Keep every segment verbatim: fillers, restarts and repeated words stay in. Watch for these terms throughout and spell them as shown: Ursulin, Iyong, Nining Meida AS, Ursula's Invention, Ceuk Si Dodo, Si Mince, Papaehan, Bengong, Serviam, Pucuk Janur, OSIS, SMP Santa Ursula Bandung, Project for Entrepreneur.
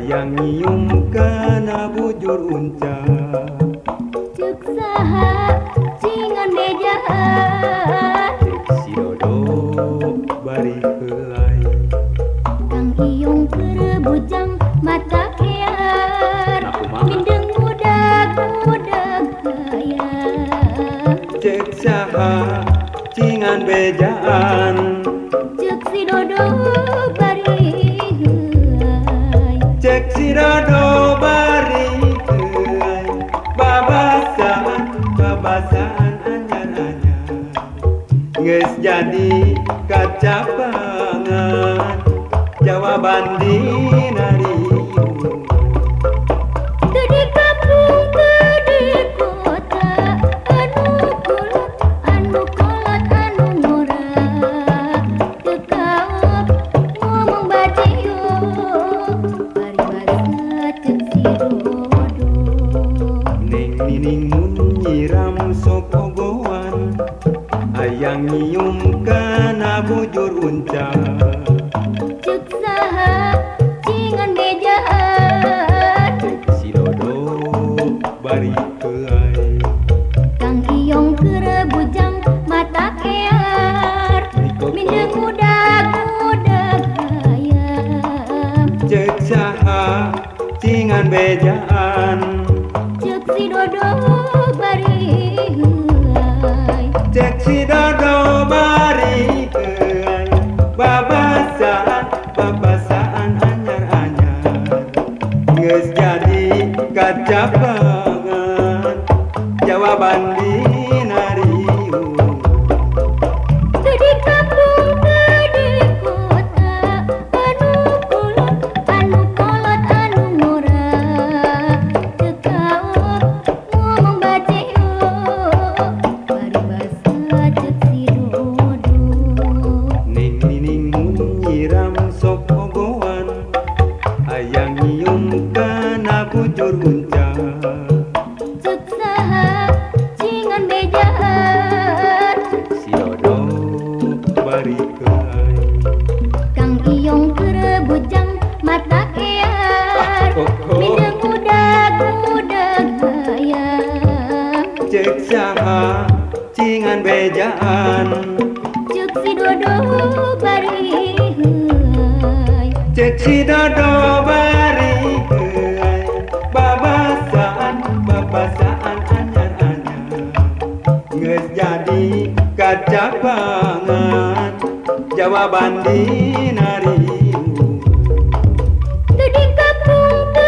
hayang nyium kana bujur unca. Ceuk saha cingan bejaan, si Dodo bari helai. Kang iyung keur bujang mata kean, mindeng budak-budak hayang. Ceuk saha cingan bejaan, ceuk si Dodo bari. Ceuk si Dodo bari helai, babasaan babasaan anyan-anyan, geus jadi kacapangan jawaban dina riung. Teu di kampung teu di kota, anu kulot anu kolot anu ngora, teu kaop ngomong baciuk. Neng nining mun nyiram sopogoan, hayang nyium kana bujur unca. Ceuk saha cingan bejaan, si Dodo bari helai. Kang iyong keur bujang mata kear, mindeng budak-budak hayam. Ceuk saha cingan bejaan, ceuk si Dodo bari helai. Ceuk si Dodo bari helai, babasaan babasaan anyar-anyar, geus jadi kacapangan jawaban dina riung. Teu di kampung teu di kota, anu kulot anu kolot anu ngora, teu kaop ngomong baciuk. Bari basa ceuk si Dodo. Neng nining mun nyiram sopogoan, hayang nyium kana bujur unca. Ceuk saha cingan bejaan, si Dodo bari helai. Kang iyong keur bujang mata kean, mindeng budak-budak hayang. Ceuk saha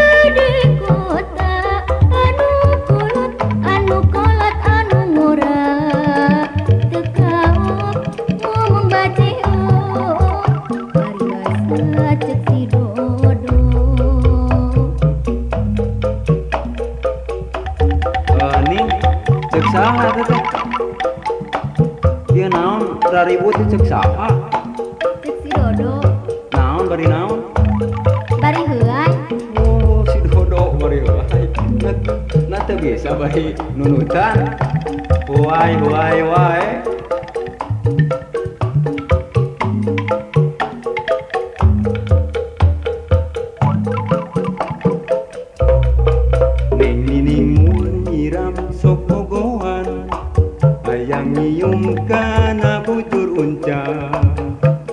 cingan bejaan, ceuk si Dodo bari helai. Ceuk si Dodo bari helai, babasaan babasaan anyar-anyar, geus jadi kacapangan jawaban dina riung. Teu di kampung teu di kota, anu kulot anu kolot anu ngora, teu kaop ngomong baciuk. Bari basa ceuk si Dodo. Nih ceuk saha teh? Dia naon raribut ceuk saha? Ceuk si Dodo naon bari naon? Bari helai. Oh, si Dodo bari helai. Na teu biasa bari nunutan. Huai huai wae. Neng nining mun nyiram sopogoan, hayang nyium kana bujur unca.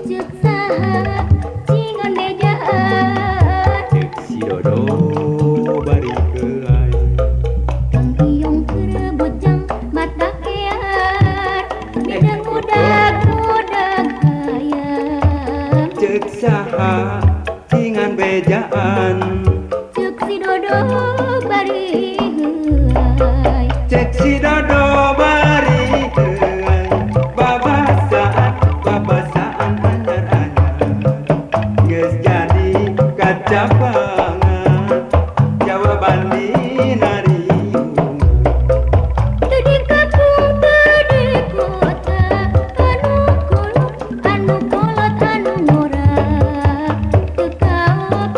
Ceuk saha cingan bejaan, ceuk si Dodo bari helai. Kang iyong keur bujang mata kean, mindeng budak-budak hayang. Ceuk saha cingan bejaan, ceuk si Dodo bari helai. Ceuk si Dodo bari helai, babasaan babasaan anyar-anyar, geus jadi kacapangan jawaban dina riung. Teu di kampung teu di kota, anu kulot anu kolot anu ngora, teu kaop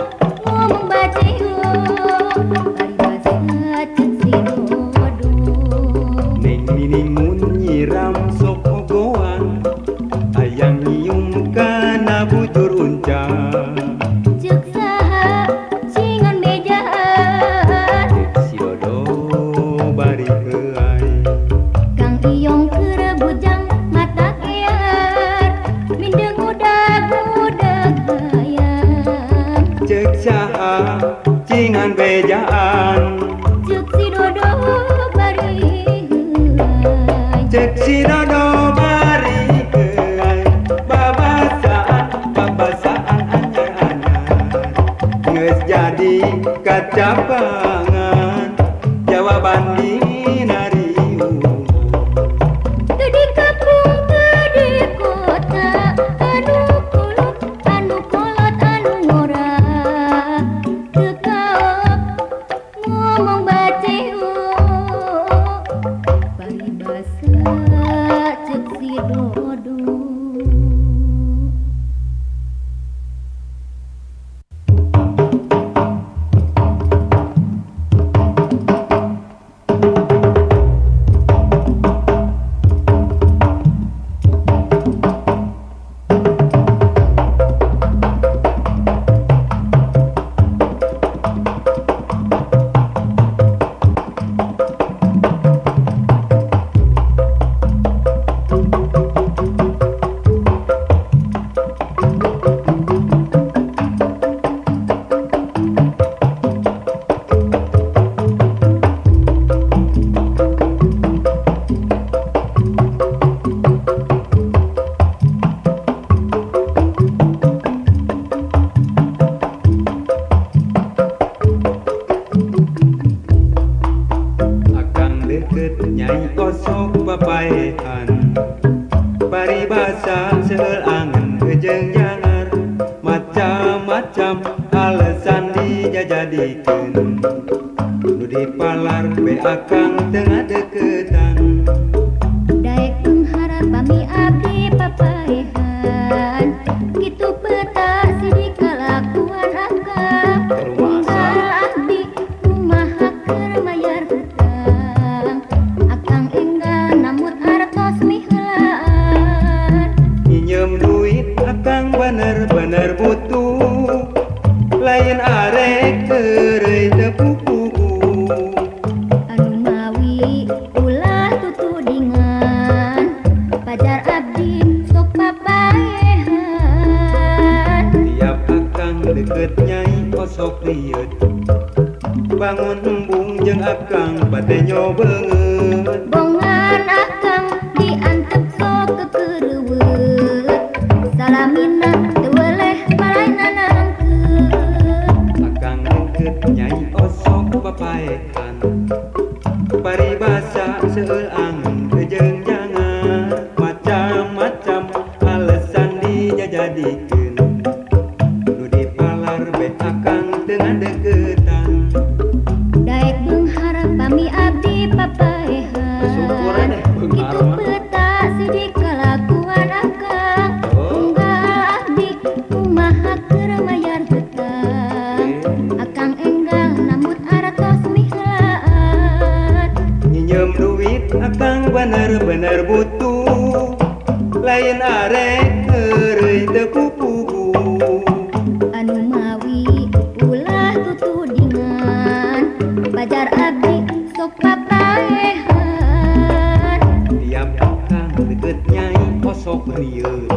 ngomong baciuk. Bari basa ceuk si Dodo. cingan bejaan. Ceuk si Dodo bari heuan, Ceuk si Dodo bari heuan, babasaan babasaan anjeun geus jadi kacabangan jawaban dinari unggul. Di kampung di kota anu kulot anu kolot anu ngora teu kaok ngomong baceu bari basa Ceuk si Dodo. Nyai kosong papaehan, bari basa seueul angen jeung nyangar, macam-macam alasan dijajadikeun. Nu dipalar we akang teu ngadeukeutan, daek pengharap bami abdi papaehan, kitu peta sidik kalakuan akang. Rumaha abdi kumaha keur mayar bener butuh, lain arek keureuy teu pupuguh. Anu mawi ulah tutudingan, pajar abdi sok papaehan. Tiap akang deukeut nyai kosok rieut, bangun embung jeung akang bade nyobeungeut. Bongan akang diantep sok kekereuweut, salamina bari basa seueul angen jeung nyangar, macam-macam alasan dijajadikeun. Nu dipalar we akang teu ngadeukeutan, daek mengharap bami abdi papaehan, kitu peta sidik kalakuan akang. Unggal abdi kumaha keur mayar hutang, akang enggal namut hartos mihlaan. Nyem duit akang bener-bener butuh, lain arek keureuy teu pupuguh. Anu mawi ulah tutudingan, pajar abdi sok papaehan. Tiap akang deukeut nyai kosok rieut,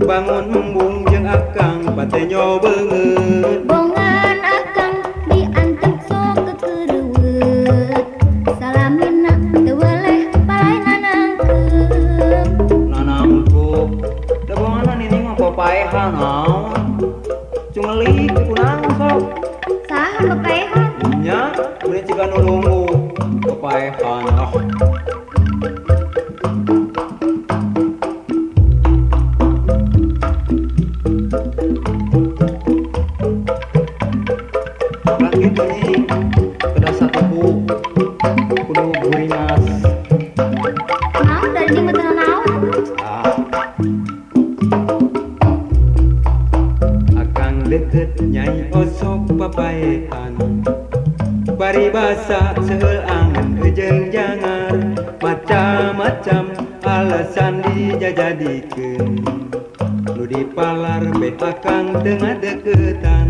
bangun embung jeung akang bade nyobeungeut. Bongan akang diantep sok kekereuweut, salamina teu weleh palaena nangkeup. Na nangkeup da boganan ini mah papaehan naon, cungeulik kunaon sok. Saha papaehan? Nya beureut jiga nu lungguh papaehan. Deukeut nyai kosok papaehan, bari basa seueul angen jeung nyangar, macam-macam alasan dijajadikeun. Nu dipalar we akang teu ngadeukeutan,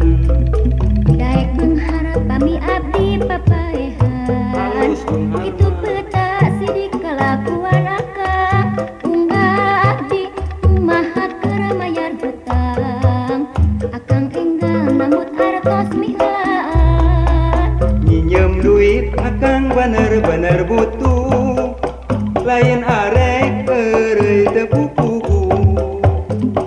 daek mengharap bami abdi papaehan, kitu peta sidik kalakuan akang. Unggal abdi kumaha keur mayar hutang, akang enggal namut hartos mihlaan. Nyinjem duit akang bener-bener butuh, lain arek perih tepuku.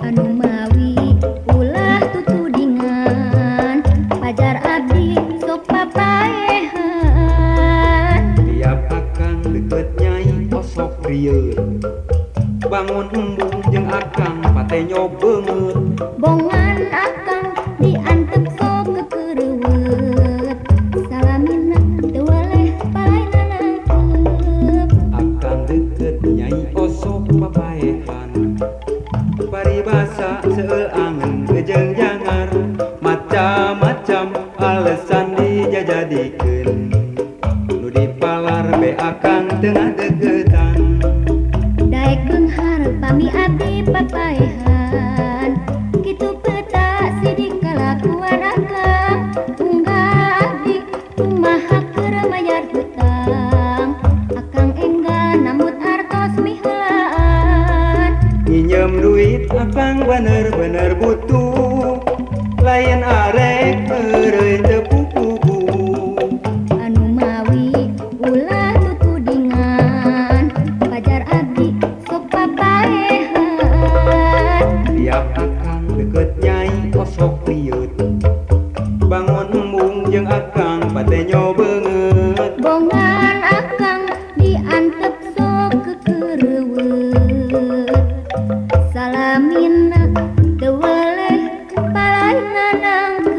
Anu mawi ulah tutudingan, pajar abdi sok papaehan. Tiap akang deket nyai kosok rieur, bangun embung jeung akang pate nyobeungeut. Bongan akang diantep sok keureuet, salamina teu waleh paenaneukeup. Akang deukeut nyai osok papaehan, paribasa seueul angeun jeung jangar, macam-macam alesan dijajadikeun. Nu dipalar be akang tengah deukeutan, daek beunghar pami abdi papaehan. Kitu peta sidik kalakuan akang, unggah abdi kumaha keur mayar hutang. Akang enggan namut hartos miheulaan, nyinjem duit akang bener-bener butuh, lain arek perih tepupu. Anu mawi ulah tutudingan, pajar abdi sok papaehan. Tiap akang deket nyai osok riut, bangun embung jeung akang pate nyobeungeut. Bongan akang diantep sok keureuet, salamina teu waleh paenaneukeup.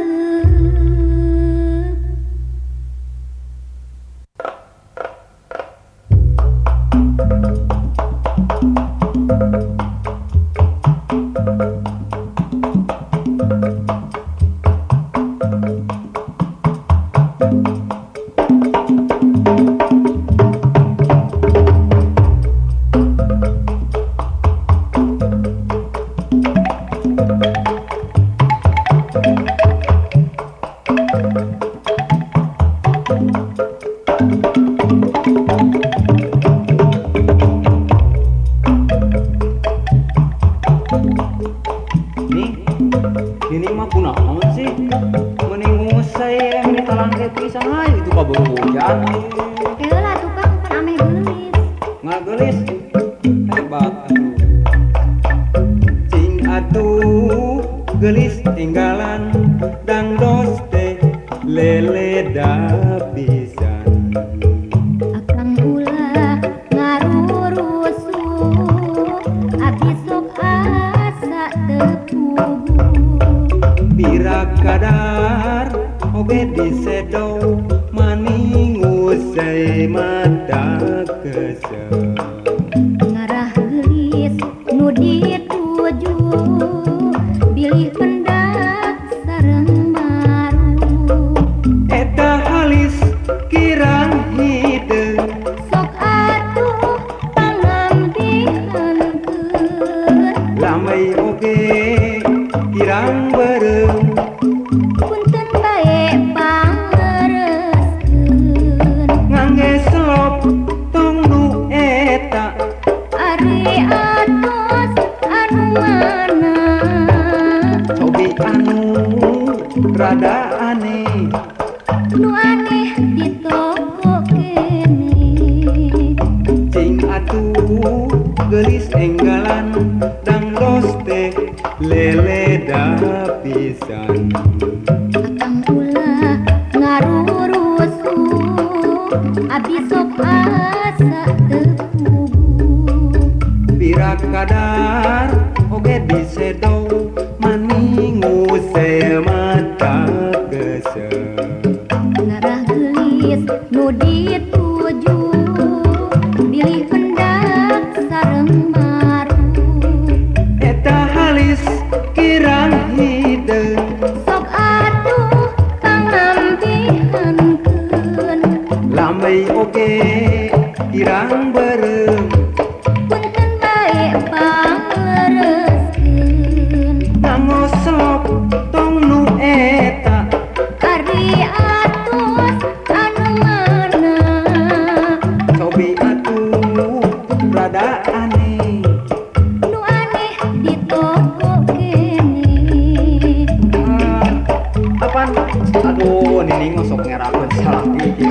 Aduh, biningo sok ngerakeun salah gitu.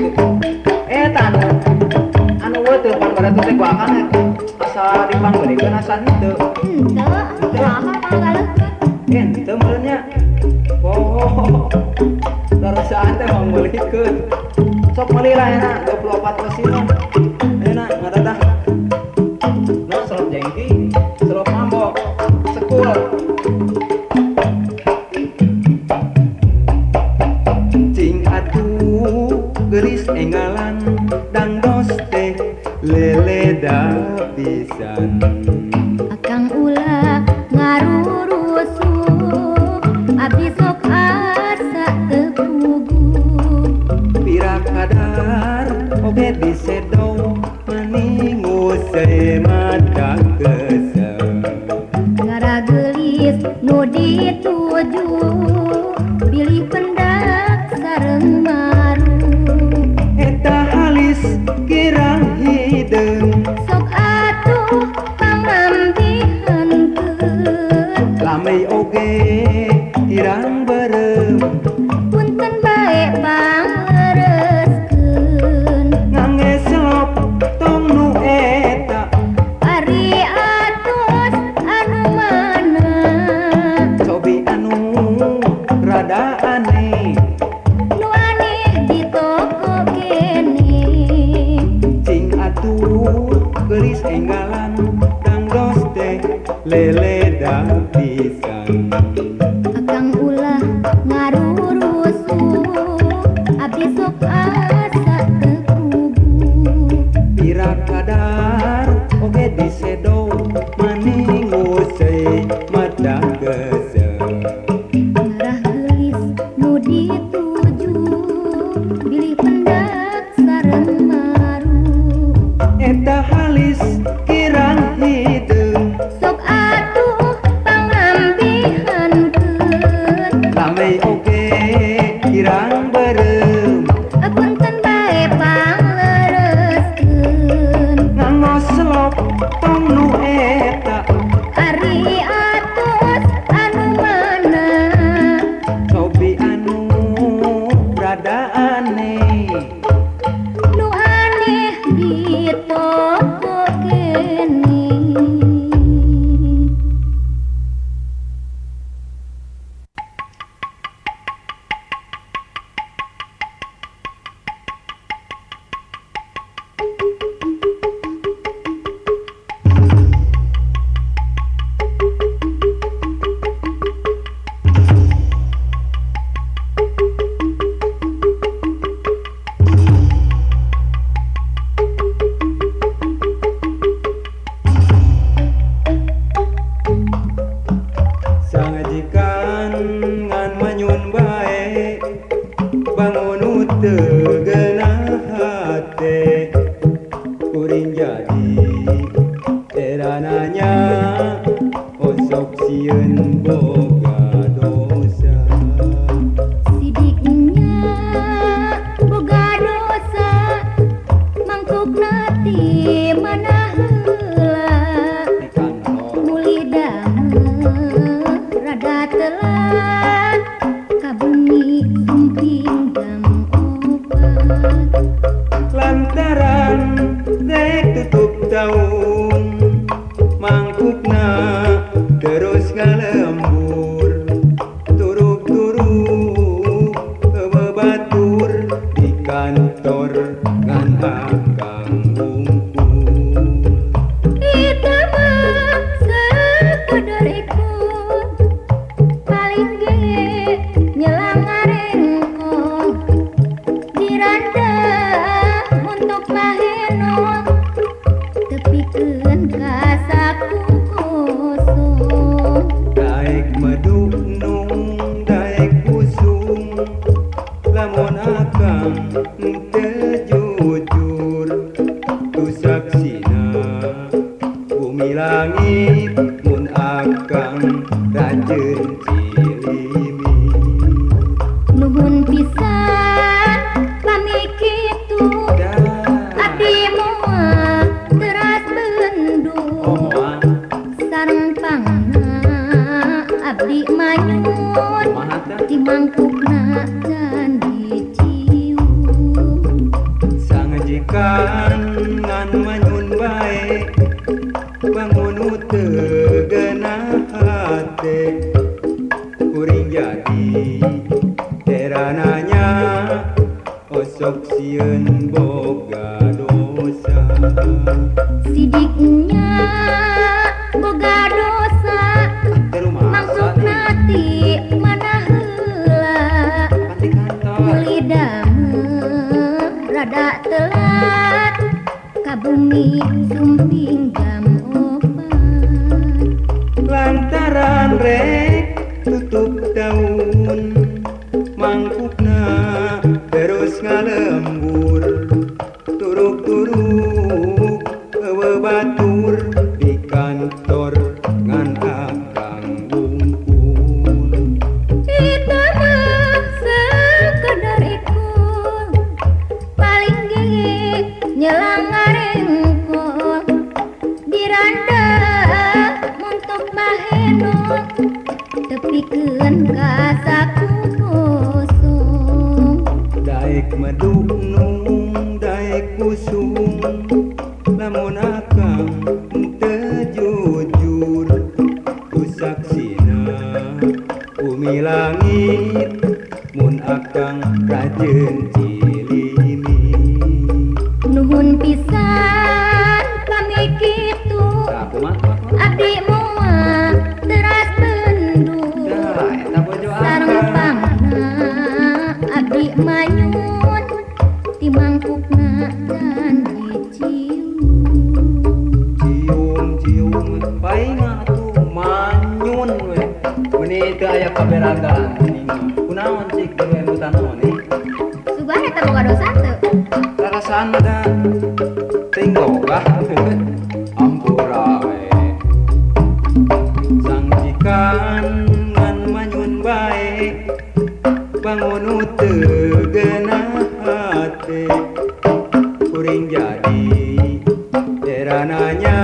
Eta anu anu teu pangarep teh kuakan asa dipangeureun asa henteu. Henteu, kumaha pangaleukeun? Henteu meureun nya. Oh. Darasaan teh meulikeun. Sok meuli lah enak dua puluh empat kasinan. Enak ngadatah. Nah, selop jengki, selop mambok, sekul. Geris engalan dangdos teh lele dapisan akang ulah ngarurusuh abdi sok asa teuguguh pira kadar oge disedoh maningu semata kesem ngara gelis nu dituju pilih pendak sareng sok atuh pamamtihan keun lamei oge irang berem punten bae pangareskeun ngangge selop tong nu eta ari atos anu mana cobi anu rada aneh nu aneh di toko kene cing atuh gelis enggalan dangdos teh lele dapisan akang ulah ngarurusuh abdi sok asa teuguguh pira kadar oge disedoh maningu seuy madah geuseuh ngarah gelis nu dituju bilih pendak sareng maruh eta halis kirang hideung sok atuh pangambihan keun lamei oge kirang berem punten bae pangareskeun nganggo selop tong nu eta ari atos anu mana cobi anu rada aneh nu aneh di toko kene. Di manyun di mangkukna dan di Ceuk sieun boga dosa, sidiknya boga dosa, maksud nanti mana heula, muli dameu rada telat, kabumi sumping jam opat, lantaran rek tutup daun mangkukna terus ngalembur, turuk-turuk ewe batur di kantor ngan akang bungkul. Itu mah sekedar ikut paling gigih nyelang ngarengkol, diranda muntuk mahenok tepikeun ka saku. Daek medunung, daek kusung, lamun akang teu jujur, tu saksina bumi langit, mun akang rajeun cilimi. Nuhun pisan kami kitu, abdi moal teras bendu, sareng pangna abdi manyun. Mangkukna dan dicium, cium cium painga tuh manyun we, meni teu aya kaberagalan meni kunaon cik duwe nu tanaon eh sugih eta boga dosa teu rasaan da teuing boga ampura we sangjikan ngan manyun bae bangun teu geuna hati kuring jadi erananya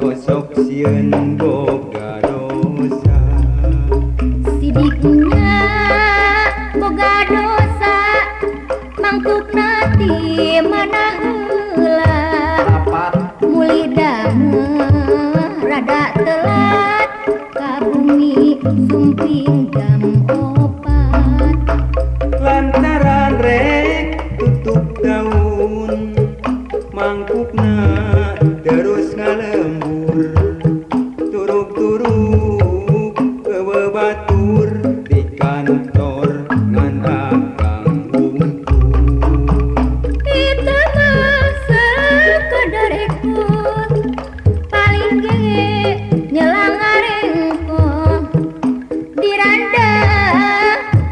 kosok sieun boga dosa, sidiknya boga dosa, mangkuk nanti mana heula, muli dameu rada telat, ka bumi sumping jam opat. Lantaran rek tutup daun mangkukna terus ngalembur, turuk-turuk ewe batur di kantor ngan akang bungkul. Itu mah sekedar ikut paling gigih nyelang ngarengkol, diranda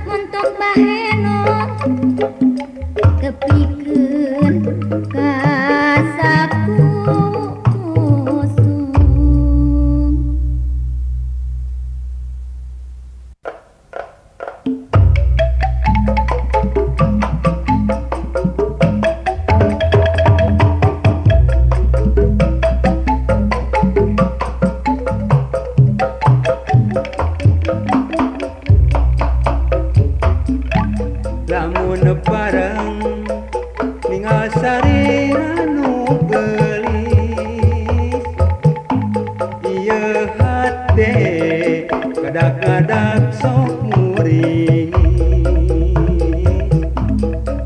muntuk bahenok tepikeun ka saku kusum. Lamun bareng ninggal sarira nu geulis, ieu hate kadak-kadak sok muring.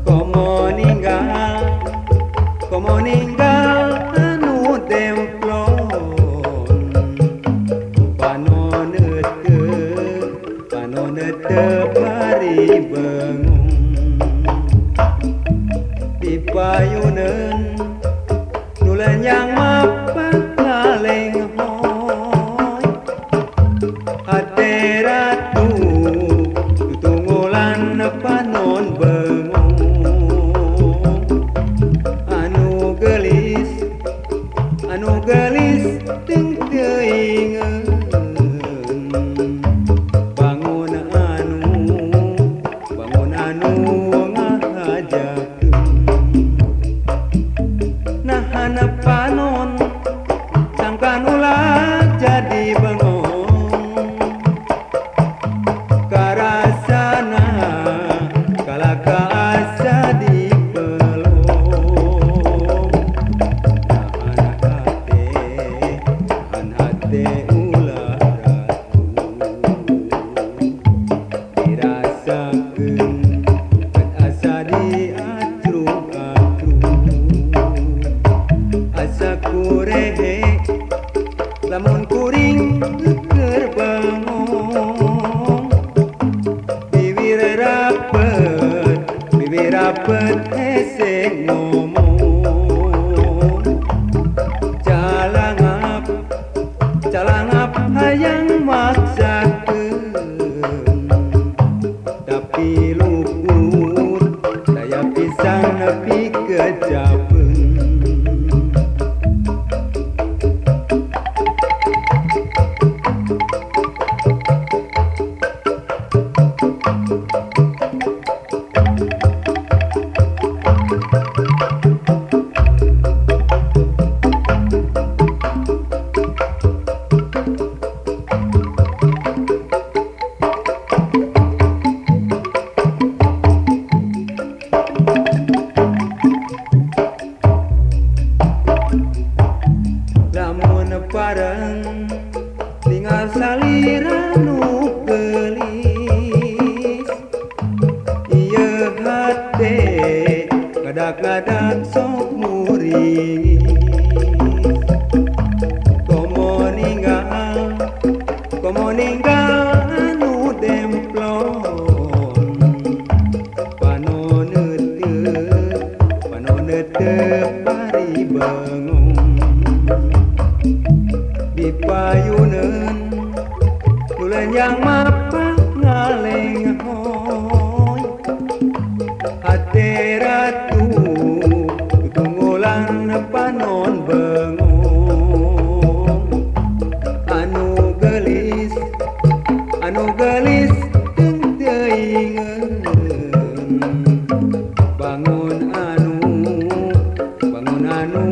Komo ninggal, komo ninggal anu demplon, panon teu, panon teu bari beung. Bayunan nulen yang mapan kaleng hoy, hate ratu tutunggulan panon bengong, anu gelis anu gelis ting teuingeun, bangun anu bangun anu ngahajak. Panon sangkan ulah jadi bengong, karasana kala kaasa di pelong, nahan hate nahan hate ulah ratu, dirasakeun dapet eseng ngomong jalangap jalangap hayang maksakeun tapi luput daya pisang nepi kejapeun bareng ningal saliran nu gelis ieu hate kadak-kadak sok muring komo ninggal komo ninggal anu demplon panon teu panon teu bari bangong di payunan nulen yang mapah ngaleng hoy hate ratu tutunggulan panon bengong anu gelis anu gelis teu teuingeun bangun anu bangun anu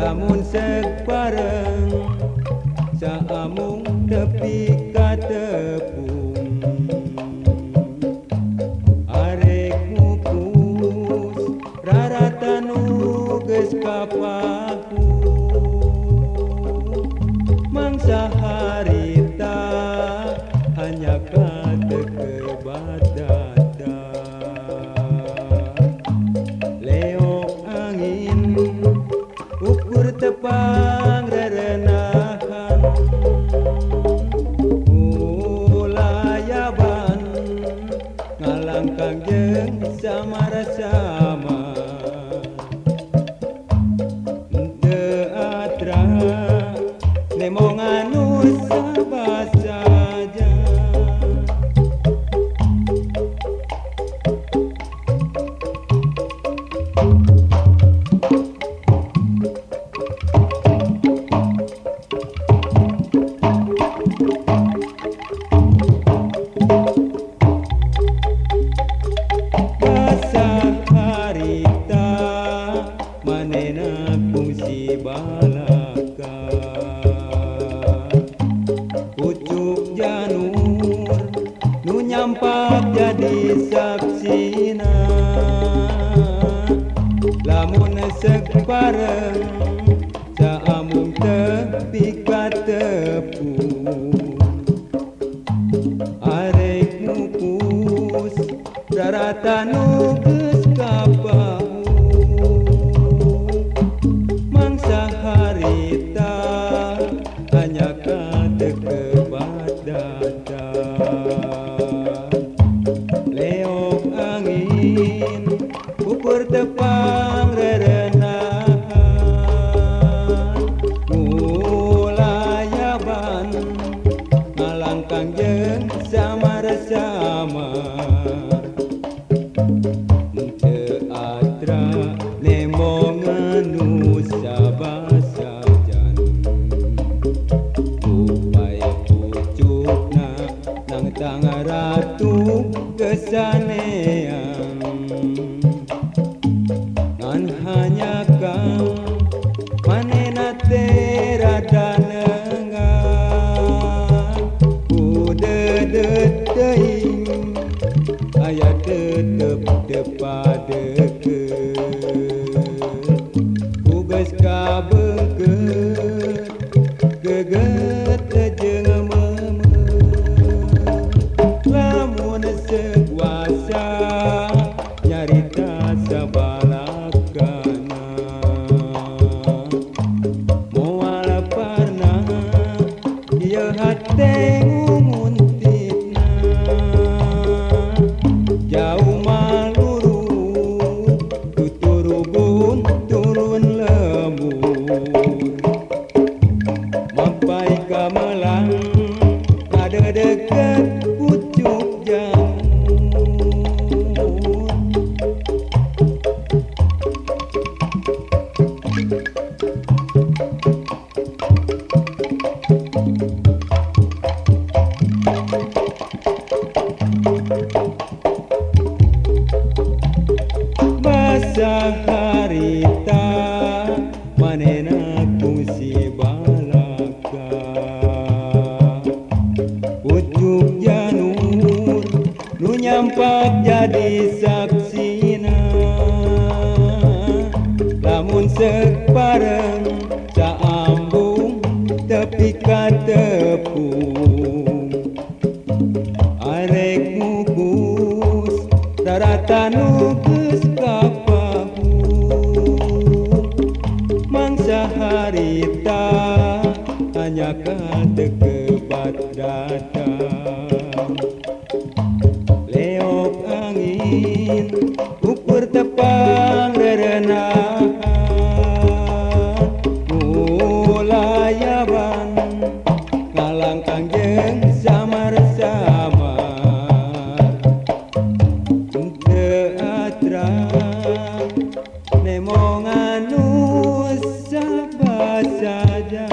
lamun sek bareng saamung tepi katepung arek mupus raratan geus kapaku mangsa harita hanya kate kebadaan. Tepang rerenahan ulayaban ngalangkang jeng samara-sama teatra nemongan usah saja pucuk janur nu nyampak jadi saksina lamun seuk bareng saamung tepi katepung arek mupus daratan nu geus kapau leok angin ukur tepang rerenahan mulayaban ngalangkang jeung samar-sama teu atra nemongan nu sabasa tangaratu kesanean nan hanya kang manena terada nengan kude deteing aya tetep depadeke ugas kabeukeut geget jeung nyarita sabalakana moal parna ieu hate ngumuntina jauh maluru tuturubun turun lembur mampai kamelang ada deket pucuk jauh basa harita manena kungsi balaka pucuk janur nu nyampak jadi saksina lamun seuk bareng saambung tepi katepung arek mupus daratan nu geus kapahu harita hanya kate kebadatan leok angin ukur tepang rerenahan mulayaban ngalangkang jeung samar-sama teu atra nemongan nu saja.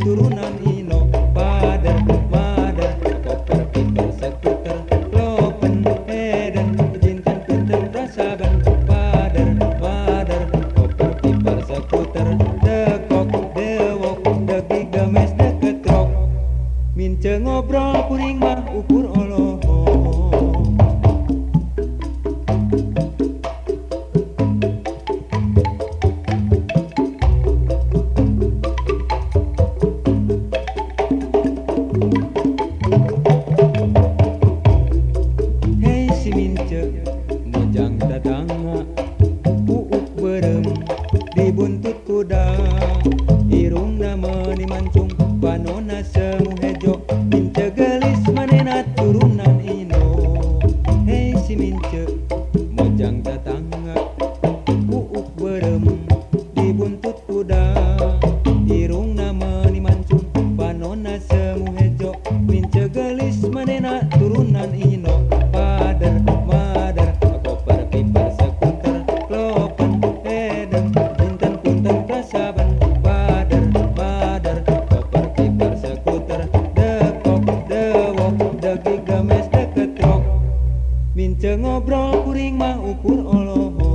Turunan janga, puuk berem dibuntut kuda, irungna meuni mancung, panonna semu hejo, mince gelis manena turunan ino. Hei si mince mojang tatangga, puuk berem dibuntut kuda, irungna meuni mancung, panonna semu hejo, mince gelis manena turunan ino. Mince ngobrol kuring mah ukur oloho,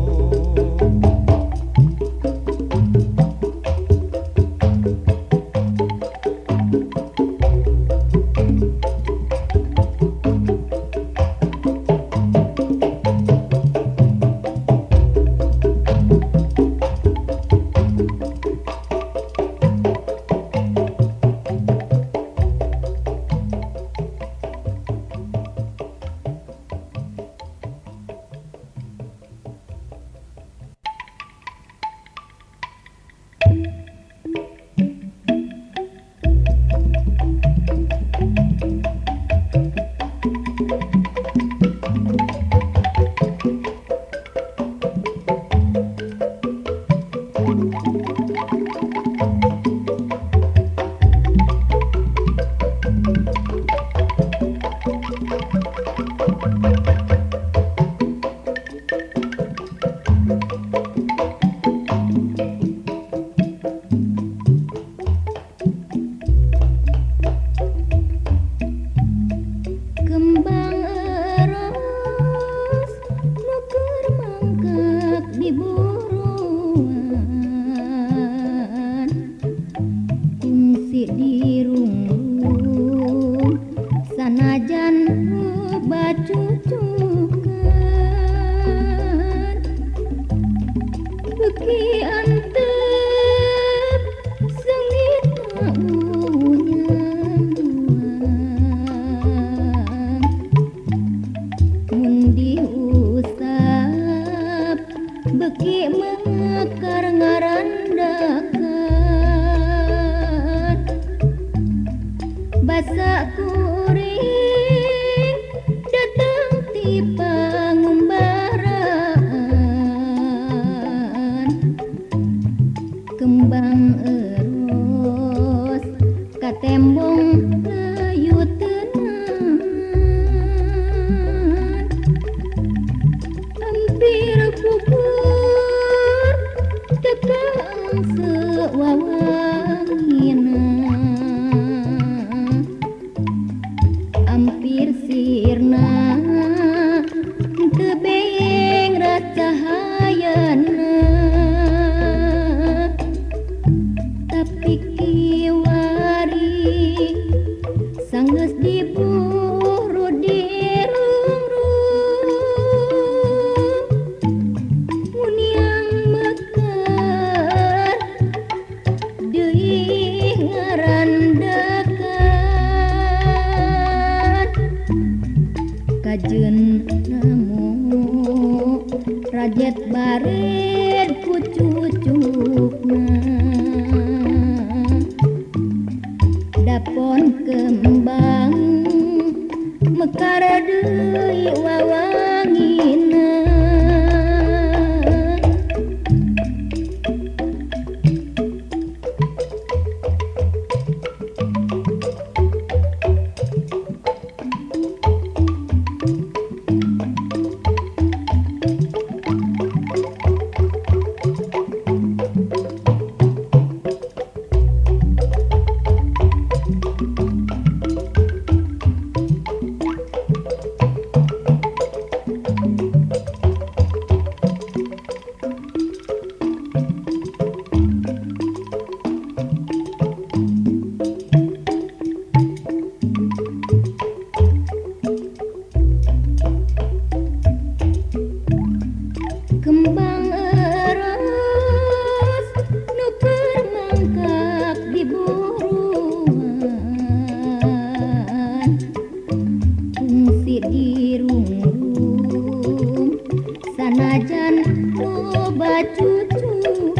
Papaehan loba cucukeun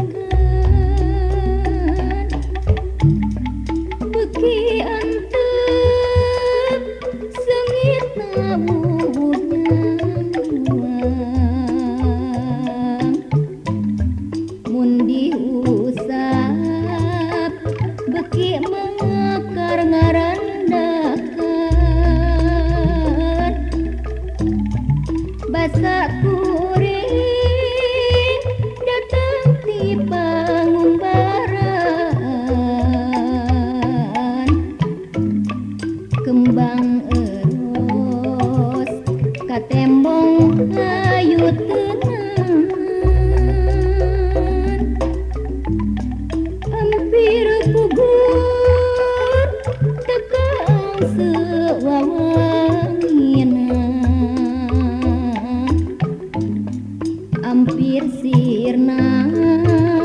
beki antep sengitna bubuhan mun diusap beki mengakar ngarandakeun basa kuring datang di pangumbaran kembang eros katembong ayu tenang hampir gugur tekang sewanginan hampir sirna.